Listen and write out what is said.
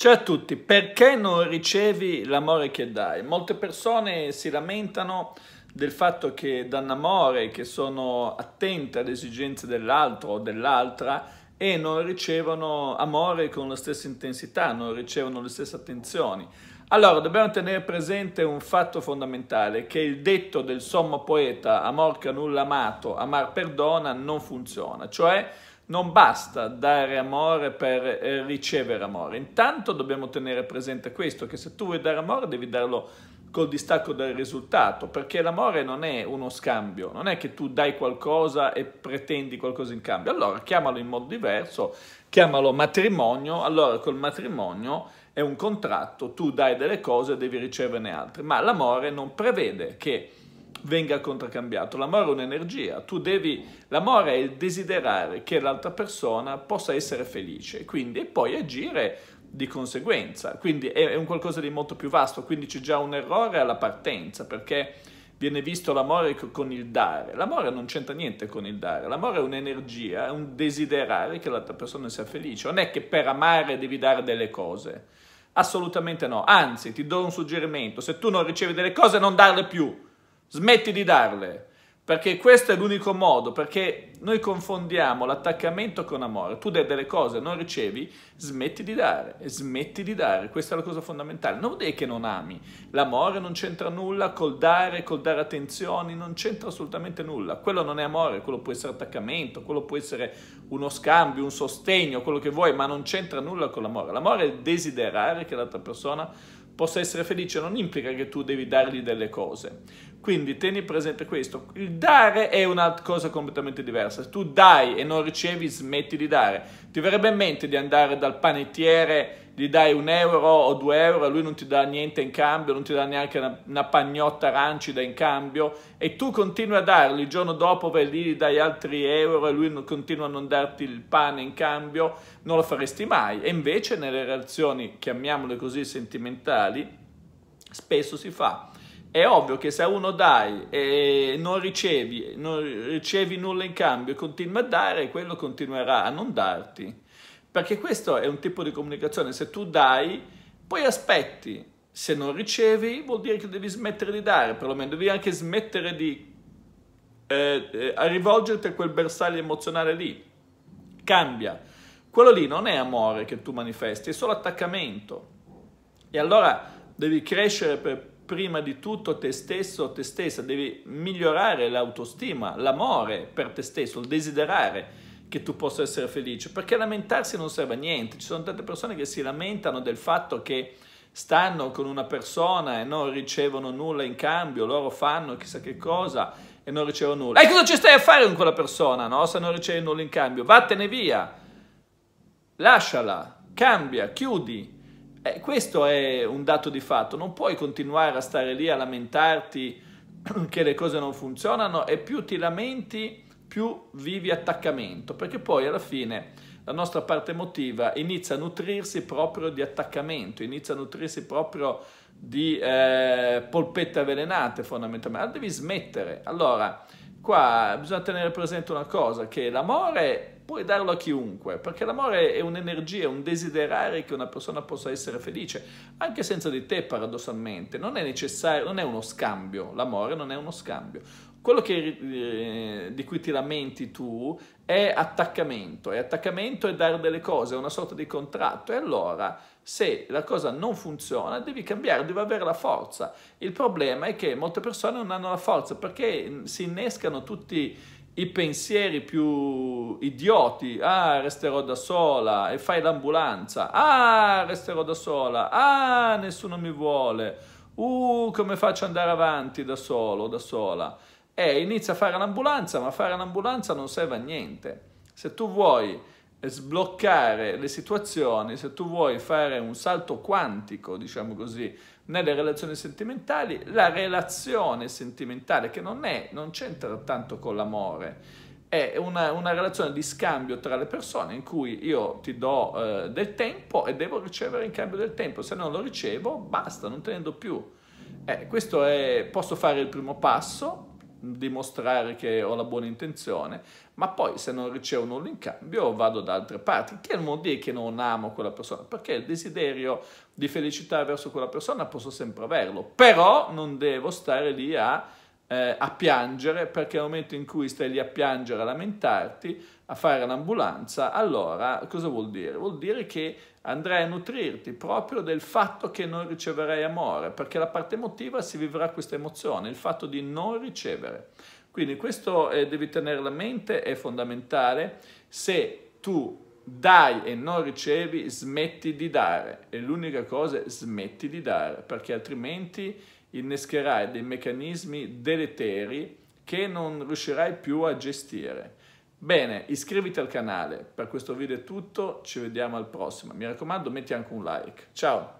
Ciao a tutti, perché non ricevi l'amore che dai? Molte persone si lamentano del fatto che danno amore, che sono attente alle esigenze dell'altro o dell'altra e non ricevono amore con la stessa intensità, non ricevono le stesse attenzioni. Allora dobbiamo tenere presente un fatto fondamentale, che il detto del sommo poeta amor che nulla amato, amar perdona, non funziona, cioè non basta dare amore per ricevere amore. Intanto dobbiamo tenere presente questo, che se tu vuoi dare amore devi darlo col distacco dal risultato, perché l'amore non è uno scambio, non è che tu dai qualcosa e pretendi qualcosa in cambio. Allora chiamalo in modo diverso, chiamalo matrimonio. Allora col matrimonio è un contratto, tu dai delle cose e devi riceverne altre, ma l'amore non prevede che venga contraccambiato. L'amore è un'energia, l'amore è il desiderare che l'altra persona possa essere felice, quindi, e poi agire di conseguenza, quindi è un qualcosa di molto più vasto, quindi c'è già un errore alla partenza, perché viene visto l'amore con il dare. L'amore non c'entra niente con il dare, l'amore è un'energia, è un desiderare che l'altra persona sia felice, non è che per amare devi dare delle cose, assolutamente no, anzi ti do un suggerimento, se tu non ricevi delle cose non darle più. Smetti di darle, perché questo è l'unico modo, perché noi confondiamo l'attaccamento con amore. Tu dai delle cose, non ricevi, smetti di dare, e smetti di dare. Questa è la cosa fondamentale. Non vuol dire che non ami. L'amore non c'entra nulla col dare attenzioni, non c'entra assolutamente nulla. Quello non è amore, quello può essere attaccamento, quello può essere uno scambio, un sostegno, quello che vuoi, ma non c'entra nulla con l'amore. L'amore è il desiderare che l'altra persona possa essere felice, non implica che tu devi dargli delle cose. Quindi tieni presente questo, il dare è una cosa completamente diversa, se tu dai e non ricevi smetti di dare. Ti verrebbe in mente di andare dal panettiere, gli dai €1 o €2 e lui non ti dà niente in cambio, non ti dà neanche una pagnotta arancida in cambio, e tu continui a dargli, il giorno dopo vai lì, gli dai altri euro e lui continua a non darti il pane in cambio, non lo faresti mai. E invece nelle relazioni, chiamiamole così, sentimentali, spesso si fa. È ovvio che se a uno dai e non ricevi nulla in cambio e continui a dare, quello continuerà a non darti. Perché questo è un tipo di comunicazione, se tu dai, poi aspetti, se non ricevi vuol dire che devi smettere di dare, perlomeno devi anche smettere di rivolgerti a quel bersaglio emozionale lì, cambia, quello lì non è amore che tu manifesti, è solo attaccamento, e allora devi crescere per prima di tutto te stesso, te stessa, devi migliorare l'autostima, l'amore per te stesso, il desiderare che tu possa essere felice, perché lamentarsi non serve a niente. Ci sono tante persone che si lamentano del fatto che stanno con una persona e non ricevono nulla in cambio, loro fanno chissà che cosa e non ricevono nulla. E cosa ci stai a fare con quella persona, no? Se non ricevi nulla in cambio, vattene via, lasciala, cambia, chiudi. Questo è un dato di fatto, non puoi continuare a stare lì a lamentarti che le cose non funzionano, e più ti lamenti più vivi attaccamento, perché poi alla fine la nostra parte emotiva inizia a nutrirsi proprio di attaccamento, inizia a nutrirsi proprio di polpette avvelenate fondamentalmente, ma devi smettere. Allora qua bisogna tenere presente una cosa, che l'amore puoi darlo a chiunque, perché l'amore è un'energia, un desiderare che una persona possa essere felice, anche senza di te paradossalmente, non è necessario, non è uno scambio, l'amore non è uno scambio. Quello di cui ti lamenti tu è attaccamento, e attaccamento è dare delle cose, è una sorta di contratto, e allora se la cosa non funziona devi cambiare, devi avere la forza. Il problema è che molte persone non hanno la forza, perché si innescano tutti i pensieri più idioti, ah resterò da sola, e fai l'ambulanza, ah resterò da sola, ah nessuno mi vuole, come faccio ad andare avanti da solo, da sola, e inizia a fare l'ambulanza, ma fare l'ambulanza non serve a niente. Se tu vuoi sbloccare le situazioni, se tu vuoi fare un salto quantico, diciamo così, nelle relazioni sentimentali, la relazione sentimentale, che non c'entra tanto con l'amore, è una relazione di scambio tra le persone in cui io ti do del tempo e devo ricevere in cambio del tempo, se non lo ricevo basta, non te ne do più. Questo è, posso fare il primo passo, dimostrare che ho la buona intenzione, ma poi se non ricevo nulla in cambio vado da altre parti, che non vuol dire che non amo quella persona, perché il desiderio di felicità verso quella persona posso sempre averlo, però non devo stare lì a piangere, perché nel momento in cui stai lì a piangere, a lamentarti, a fare l'ambulanza, allora cosa vuol dire? Vuol dire che andrai a nutrirti proprio del fatto che non riceverai amore, perché la parte emotiva si vivrà questa emozione, il fatto di non ricevere. Quindi questo devi tenerlo a mente, è fondamentale. Se tu dai e non ricevi, smetti di dare, e l'unica cosa è smetti di dare, perché altrimenti innescherai dei meccanismi deleteri che non riuscirai più a gestire. Bene, iscriviti al canale, per questo video è tutto, ci vediamo al prossimo. Mi raccomando, metti anche un like. Ciao!